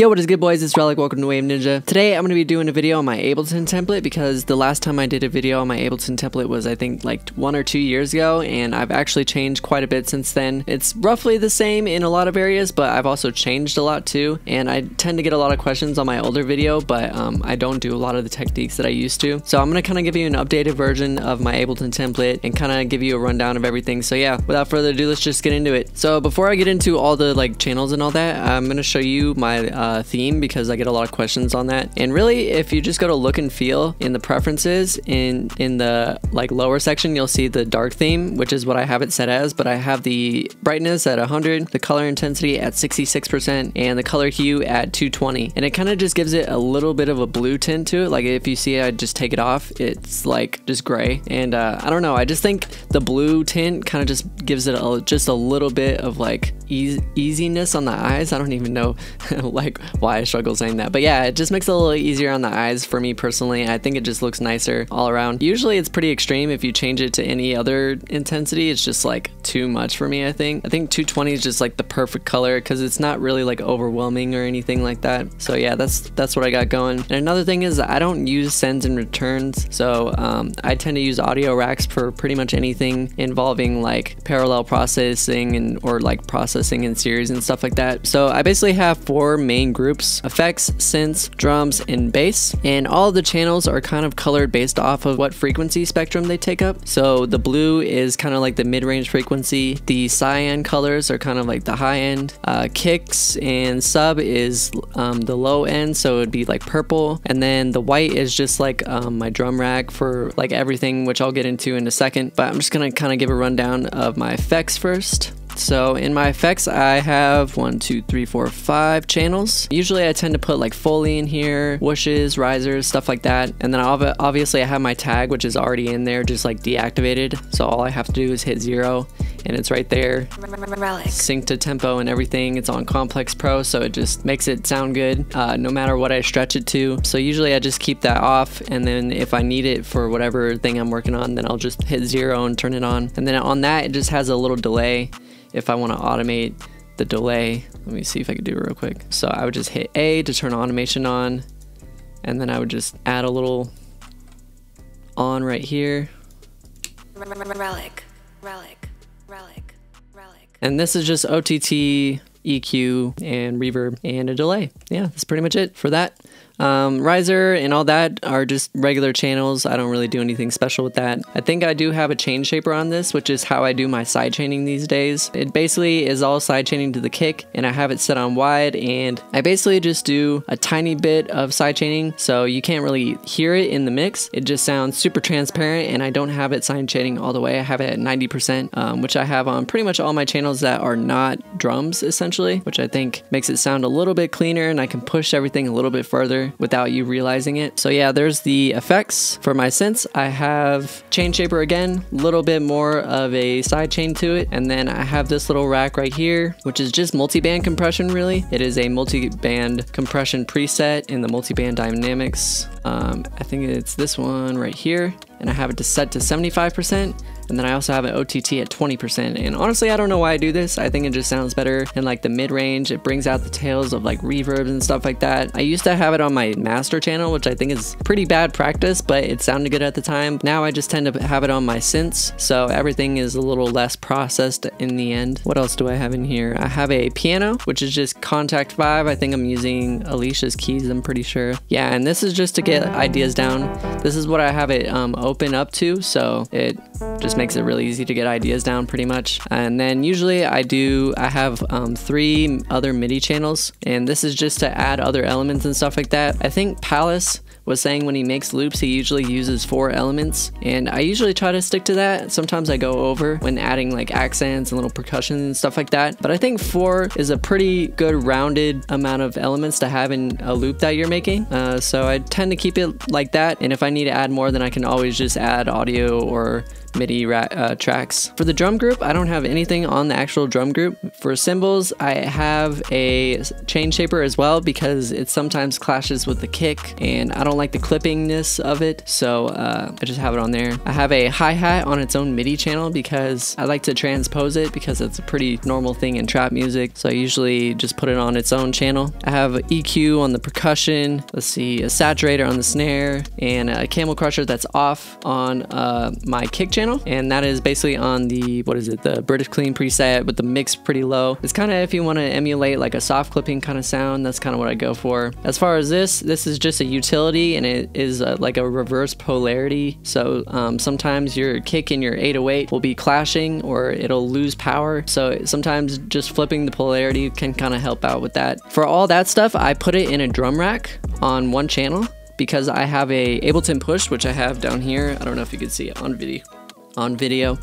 Yo, what is good, boys? It's Relic. Welcome to Wave Ninja. Today I'm going to be doing a video on my Ableton template because the last time I did a video on my Ableton template was I think like 1 or 2 years ago, and I've actually changed quite a bit since then. It's roughly the same in a lot of areas, but I've also changed a lot too, and I tend to get a lot of questions on my older video, but I don't do a lot of the techniques that I used to. So I'm going to kind of give you an updated version of my Ableton template and kind of give you a rundown of everything. So yeah, without further ado, let's just get into it. So before I get into all the like channels and all that, I'm going to show you my theme because I get a lot of questions on that. And really, if you just go to look and feel in the preferences in the like lower section, you'll see the dark theme, which is what I have it set as, but I have the brightness at 100, the color intensity at 66%, and the color hue at 220. And it kind of just gives it a little bit of a blue tint to it. Like if you see I just take it off, it's like just gray. And I don't know, I just think the blue tint kind of just gives it just a little bit of like easiness on the eyes. I don't even know like why I struggle saying that, but yeah, it just makes it a little easier on the eyes for me personally. I think it just looks nicer all around. Usually it's pretty extreme. If you change it to any other intensity, it's just like too much for me. I think 220 is just like the perfect color because it's not really like overwhelming or anything like that. So yeah, that's what I got going. And another thing is I don't use sends and returns, so I tend to use audio racks for pretty much anything involving like parallel processing and or like processing in series and stuff like that. So I basically have four main groups: effects, synths, drums, and bass. And all the channels are kind of colored based off of what frequency spectrum they take up. So the blue is kind of like the mid-range frequency, the cyan colors are kind of like the high end, kicks and sub is the low end, so it would be like purple, and then the white is just like my drum rack for like everything, which I'll get into in a second. But I'm just gonna kind of give a rundown of my effects first. So in my effects, I have 1, 2, 3, 4, 5 channels. Usually I tend to put like Foley in here, whooshes, risers, stuff like that. And then obviously I have my tag, which is already in there, just like deactivated. So all I have to do is hit 0 and it's right there. Relic. Sync to tempo and everything. It's on Complex Pro, so it just makes it sound good no matter what I stretch it to. So usually I just keep that off, and then if I need it for whatever thing I'm working on, then I'll just hit 0 and turn it on. And then on that, it just has a little delay. If I want to automate the delay, let me see if I could do it real quick. So I would just hit A to turn automation on, and then I would just add a little on right here. Relic. And this is just OTT, EQ, and reverb, and a delay. Yeah, that's pretty much it for that. Riser and all that are just regular channels. I don't really do anything special with that. I think I do have a chain shaper on this, which is how I do my side chaining these days. It basically is all side chaining to the kick, and I have it set on wide, and I basically just do a tiny bit of side chaining, so you can't really hear it in the mix. It just sounds super transparent, and I don't have it side chaining all the way. I have it at 90%, which I have on pretty much all my channels that are not drums essentially, which I think makes it sound a little bit cleaner, and I can push everything a little bit further without you realizing it. So yeah, there's the effects. For my synths, I have Chain Shaper again, a little bit more of a side chain to it, and then I have this little rack right here, which is just multi-band compression. Really, it is a multi-band compression preset in the multi-band dynamics. I think it's this one right here, and I have it set to 75%. And then I also have an OTT at 20%. And honestly, I don't know why I do this. I think it just sounds better in like the mid-range. It brings out the tails of like reverbs and stuff like that. I used to have it on my master channel, which I think is pretty bad practice, but it sounded good at the time. Now I just tend to have it on my synths, so everything is a little less processed in the end. What else do I have in here? I have a piano, which is just Kontakt 5. I think I'm using Alicia's Keys, I'm pretty sure. Yeah, and this is just to get ideas down. This is what I have it open up to, so it just makes it really easy to get ideas down pretty much. And then usually I have 3 other MIDI channels, and this is just to add other elements and stuff like that. I think Palace was saying when he makes loops, he usually uses 4 elements, and I usually try to stick to that. Sometimes I go over when adding like accents and little percussion and stuff like that, but I think 4 is a pretty good rounded amount of elements to have in a loop that you're making, so I tend to keep it like that. And if I need to add more, then I can always just add audio or MIDI tracks. For the drum group, I don't have anything on the actual drum group. For cymbals, I have a Chain Shaper as well because it sometimes clashes with the kick and I don't like the clippingness of it, so I just have it on there. I have a hi-hat on its own MIDI channel because I like to transpose it because it's a pretty normal thing in trap music, so I usually just put it on its own channel. I have EQ on the percussion, let's see, a saturator on the snare, and a Camel Crusher that's off on my kick channel, and that is basically on the, what is it, the British Clean preset with the mix pretty low. It's kind of if you want to emulate like a soft clipping kind of sound, that's kind of what I go for. As far as this is just a utility, and it is like a reverse polarity, so sometimes your kick and your 808 will be clashing or it'll lose power, so sometimes just flipping the polarity can kind of help out with that. For all that stuff, I put it in a drum rack on one channel because I have a Ableton Push, which I have down here. I don't know if you can see it on video.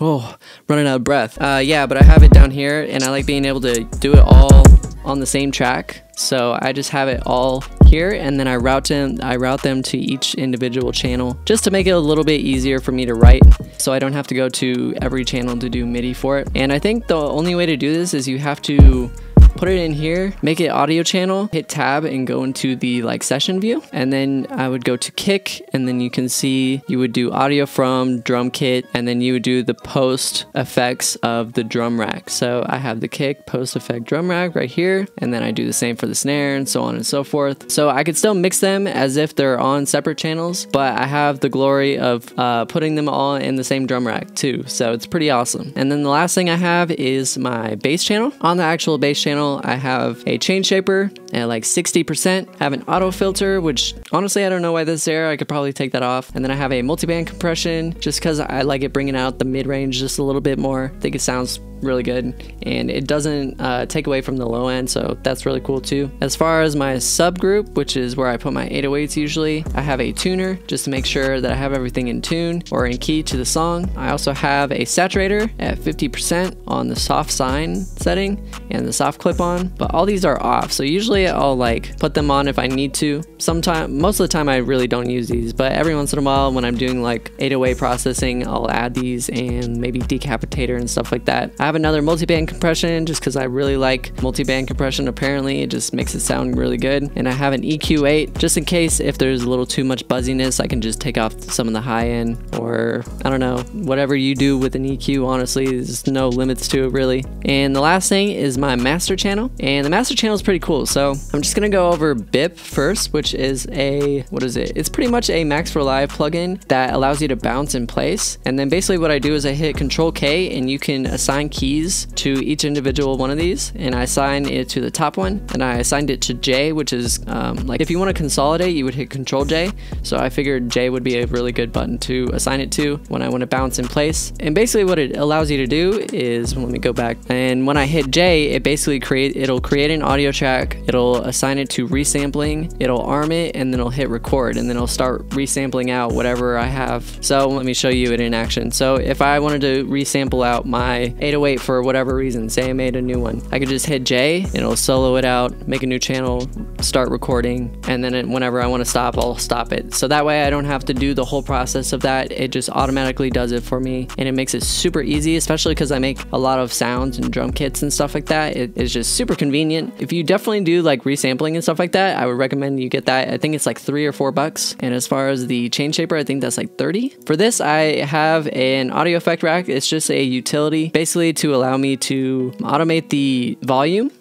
Oh, running out of breath. Yeah, but I have it down here, and I like being able to do it all on the same track. So I just have it all here, and then I route them to each individual channel just to make it a little bit easier for me to write, so I don't have to go to every channel to do MIDI for it. And I think the only way to do this is you have to put it in here, make it audio channel, hit tab and go into the like session view, and then I would go to kick, and then you can see you would do audio from drum kit, and then you would do the post effects of the drum rack. So I have the kick post effect drum rack right here, and then I do the same for the snare and so on and so forth. So I could still mix them as if they're on separate channels, but I have the glory of putting them all in the same drum rack too, so it's pretty awesome. And then the last thing I have is my bass channel. On the actual bass channel, I have a Chain Shaper at like 60%. I have an auto filter, which honestly I don't know why this is there. I could probably take that off. And then I have a multiband compression just because I like it bringing out the mid-range just a little bit more. I think it sounds really good, and it doesn't take away from the low end, so that's really cool too. As far as my subgroup, which is where I put my 808s usually, I have a tuner just to make sure that I have everything in tune or in key to the song. I also have a saturator at 50% on the soft sign setting and the soft clip on, but all these are off, so usually I'll like put them on if I need to. Sometimes, most of the time I really don't use these, but every once in a while when I'm doing like 808 processing, I'll add these and maybe decapitator and stuff like that. I have another multiband compression just because I really like multiband compression. Apparently it just makes it sound really good. And I have an EQ8 just in case if there's a little too much buzziness, I can just take off some of the high end, or I don't know, whatever you do with an EQ. Honestly, there's no limits to it really. And the last thing is my master channel, and the master channel is pretty cool. So I'm just gonna go over BIP first, which is a, what is it, it's pretty much a Max for Live plugin that allows you to bounce in place. And then basically what I do is I hit Control K, and you can assign keys to each individual one of these, and I assign it to the top one, and I assigned it to J, which is like if you want to consolidate, you would hit Control J. So I figured J would be a really good button to assign it to when I want to bounce in place. And basically what it allows you to do is, let me go back, and when I hit J, it basically it'll create an audio track, it'll assign it to resampling, it'll arm it, and then it'll hit record, and then it'll start resampling out whatever I have. So let me show you it in action. So if I wanted to resample out my 808 for whatever reason, say I made a new one, I could just hit J, and it'll solo it out, make a new channel, start recording, and then whenever I want to stop, I'll stop it. So that way I don't have to do the whole process of that. It just automatically does it for me, and it makes it super easy, especially because I make a lot of sounds and drum kits and stuff like that. It is just super convenient. If you definitely do like resampling and stuff like that, I would recommend you get that. I think it's like $3 or $4. And as far as the Chain Shaper, I think that's like $30. For this, I have an audio effect rack. It's just a utility basically to allow me to automate the volume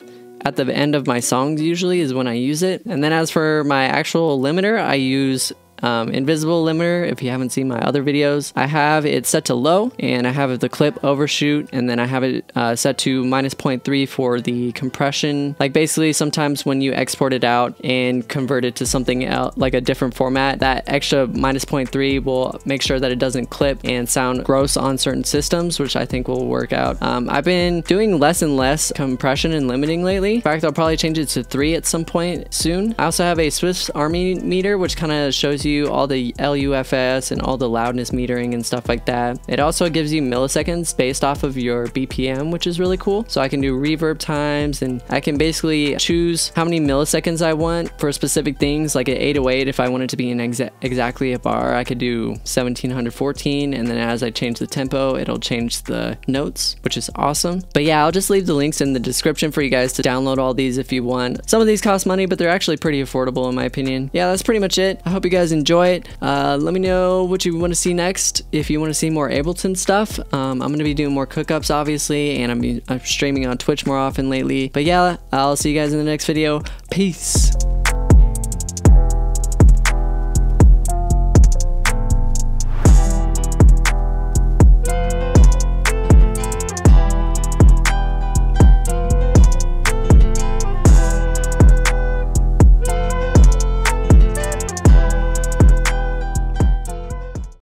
at the end of my songs, usually is when I use it. And then as for my actual limiter, I use invisible limiter. If you haven't seen my other videos, I have it set to low, and I have the clip overshoot, and then I have it set to -0.3 for the compression. Like basically sometimes when you export it out and convert it to something else, like a different format, that extra -0.3 will make sure that it doesn't clip and sound gross on certain systems, which I think will work out. I've been doing less and less compression and limiting lately. In fact, I'll probably change it to 3 at some point soon. I also have a Swiss Army Meter, which kind of shows you do all the LUFS and all the loudness metering and stuff like that. It also gives you milliseconds based off of your BPM, which is really cool. So I can do reverb times, and I can basically choose how many milliseconds I want for specific things. Like at 808, if I wanted to be in exactly a bar, I could do 1714, and then as I change the tempo, it'll change the notes, which is awesome. But yeah, I'll just leave the links in the description for you guys to download all these if you want. Some of these cost money, but they're actually pretty affordable in my opinion. Yeah, that's pretty much it. I hope you guys enjoy it. Let me know what you want to see next. If you want to see more Ableton stuff, I'm gonna be doing more cookups obviously, and I'm streaming on Twitch more often lately. But yeah, I'll see you guys in the next video. Peace.